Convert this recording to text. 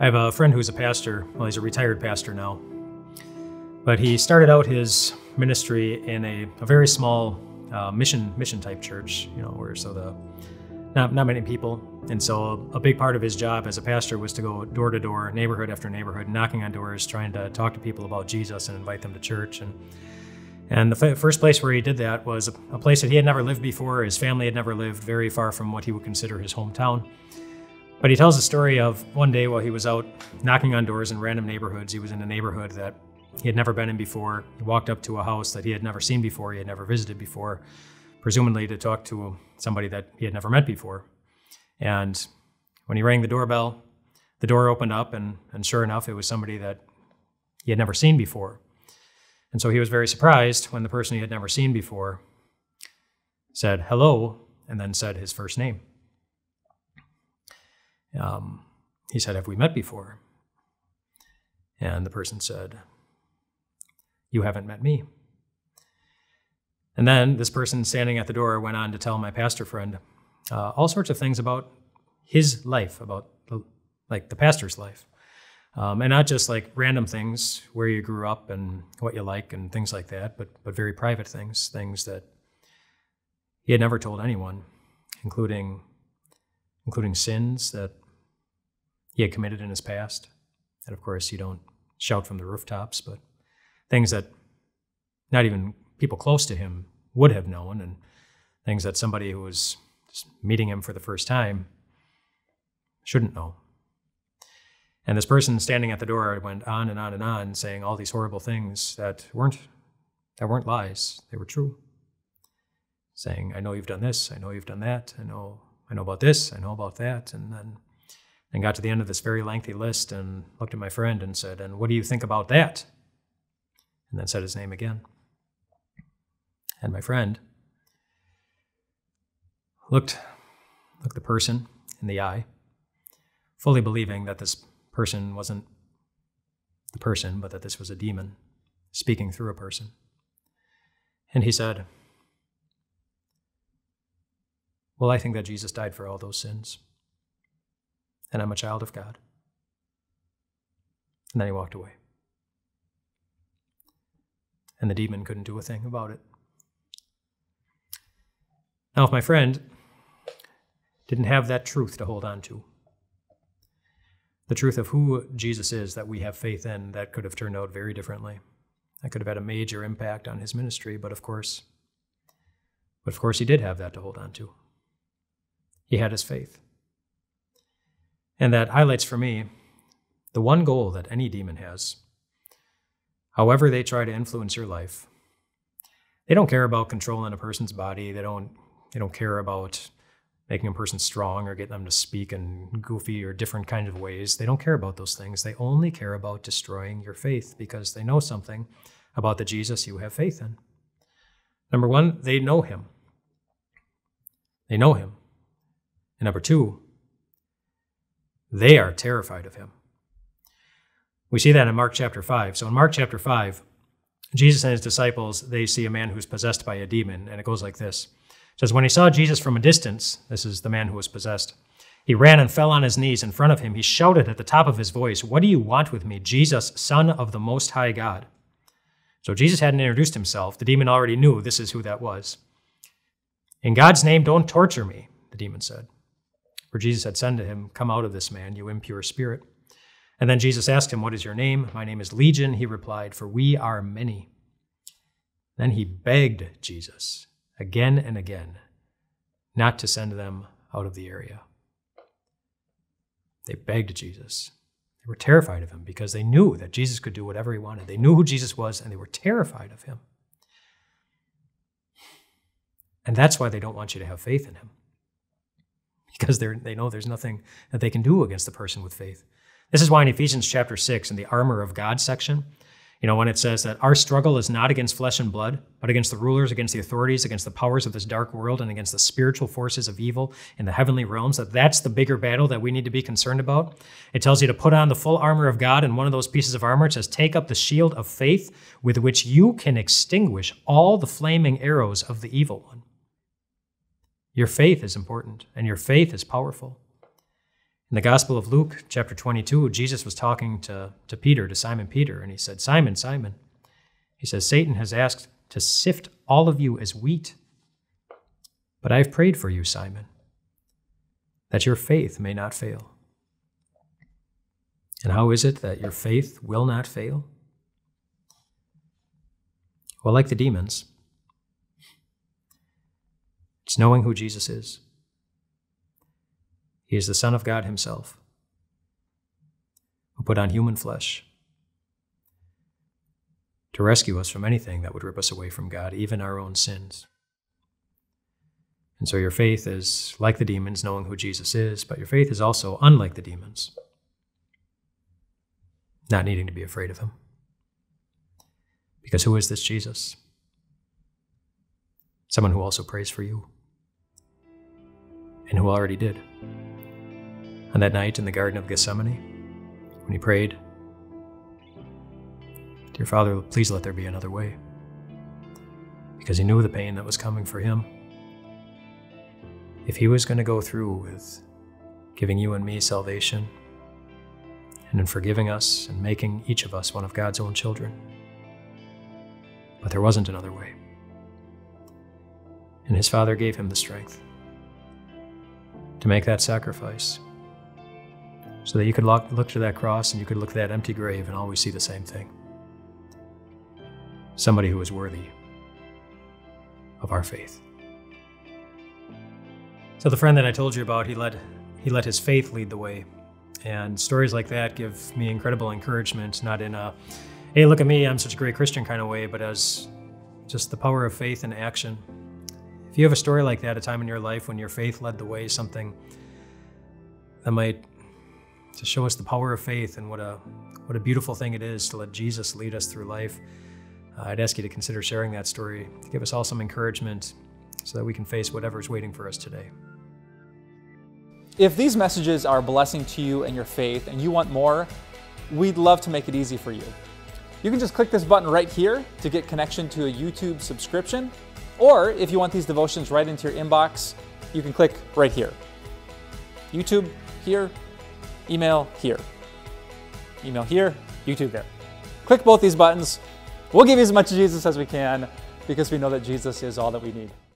I have a friend who's a pastor. Well, he's a retired pastor now. But he started out his ministry in a very small mission type church, you know, where not many people. And so a big part of his job as a pastor was to go door to door, neighborhood after neighborhood, knocking on doors, trying to talk to people about Jesus and invite them to church. And the first place where he did that was a place that he had never lived before. His family had never lived, very far from what he would consider his hometown. But he tells the story of one day while he was out knocking on doors in random neighborhoods. He was in a neighborhood that he had never been in before. He walked up to a house that he had never seen before, he had never visited before, presumably to talk to somebody that he had never met before. And when he rang the doorbell, the door opened up, and sure enough, it was somebody that he had never seen before. And so he was very surprised when the person he had never seen before said hello, and then said his first name. He said, "Have we met before?" And the person said, "You haven't met me." And then this person standing at the door went on to tell my pastor friend all sorts of things about his life, about the pastor's life. And not just like random things, where you grew up and what you like and things like that, but very private things, things that he had never told anyone, including sins that he had committed in his past. And of course, you don't shout from the rooftops, but things that not even people close to him would have known, and things that somebody who was just meeting him for the first time shouldn't know. And this person standing at the door went on and on and on, saying all these horrible things that weren't lies, they were true. Saying, "I know you've done this, I know you've done that, I know about this, I know about that," and then got to the end of this very lengthy list and looked at my friend and said, "And what do you think about that?" And then said his name again. And my friend looked the person in the eye, fully believing that this person wasn't the person, but that this was a demon speaking through a person. And he said, "Well, I think that Jesus died for all those sins, and I'm a child of God." And then he walked away. And the demon couldn't do a thing about it. Now, if my friend didn't have that truth to hold on to, the truth of who Jesus is that we have faith in, that could have turned out very differently. That could have had a major impact on his ministry, but of course he did have that to hold on to. He had his faith. And that highlights for me the one goal that any demon has. However they try to influence your life, they don't care about controlling a person's body. They don't care about making a person strong or getting them to speak in goofy or different kinds of ways. They don't care about those things. They only care about destroying your faith, because they know something about the Jesus you have faith in. Number one, they know him. They know him. And number two, they are terrified of him. We see that in Mark chapter 5. So in Mark chapter 5, Jesus and his disciples, they see a man who's possessed by a demon, and it goes like this. It says, "When he saw Jesus from a distance," this is the man who was possessed, "he ran and fell on his knees in front of him. He shouted at the top of his voice, 'What do you want with me, Jesus, Son of the Most High God?'" So Jesus hadn't introduced himself. The demon already knew this is who that was. "In God's name, don't torture me," the demon said. For Jesus had said to him, "Come out of this man, you impure spirit." And then Jesus asked him, "What is your name?" "My name is Legion," he replied, "for we are many." Then he begged Jesus again and again not to send them out of the area. They begged Jesus. They were terrified of him because they knew that Jesus could do whatever he wanted. They knew who Jesus was, and they were terrified of him. And that's why they don't want you to have faith in him. Because they know there's nothing that they can do against the person with faith. This is why in Ephesians chapter 6, in the armor of God section, you know, when it says that our struggle is not against flesh and blood, but against the rulers, against the authorities, against the powers of this dark world, and against the spiritual forces of evil in the heavenly realms, that's the bigger battle that we need to be concerned about. It tells you to put on the full armor of God, and one of those pieces of armor, it says, "Take up the shield of faith with which you can extinguish all the flaming arrows of the evil one." Your faith is important, and your faith is powerful. In the Gospel of Luke, chapter 22, Jesus was talking to Peter, to Simon Peter, and he said, "Simon, Simon," he says, "Satan has asked to sift all of you as wheat, but I've prayed for you, Simon, that your faith may not fail." And how is it that your faith will not fail? Well, like the demons, it's knowing who Jesus is. He is the Son of God himself, who put on human flesh to rescue us from anything that would rip us away from God, even our own sins. And so your faith is like the demons, knowing who Jesus is, but your faith is also unlike the demons, not needing to be afraid of him. Because who is this Jesus? Someone who also prays for you, and who already did. On that night in the Garden of Gethsemane, when he prayed, "Dear Father, please let there be another way," because he knew the pain that was coming for him. If he was going to go through with giving you and me salvation, and in forgiving us and making each of us one of God's own children. But there wasn't another way. And his Father gave him the strength to make that sacrifice, so that you could look to that cross and you could look to that empty grave and always see the same thing. Somebody who is worthy of our faith. So the friend that I told you about, he let his faith lead the way. And stories like that give me incredible encouragement, not in a, "Hey, look at me, I'm such a great Christian" kind of way, but as just the power of faith in action. If you have a story like that, a time in your life when your faith led the way, something that might just show us the power of faith and what a beautiful thing it is to let Jesus lead us through life, I'd ask you to consider sharing that story to give us all some encouragement so that we can face whatever's waiting for us today. If these messages are a blessing to you and your faith and you want more, we'd love to make it easy for you. You can just click this button right here to get connection to a YouTube subscription. Or if you want these devotions right into your inbox, you can click right here. YouTube here, email here, YouTube there. Click both these buttons. We'll give you as much Jesus as we can because we know that Jesus is all that we need.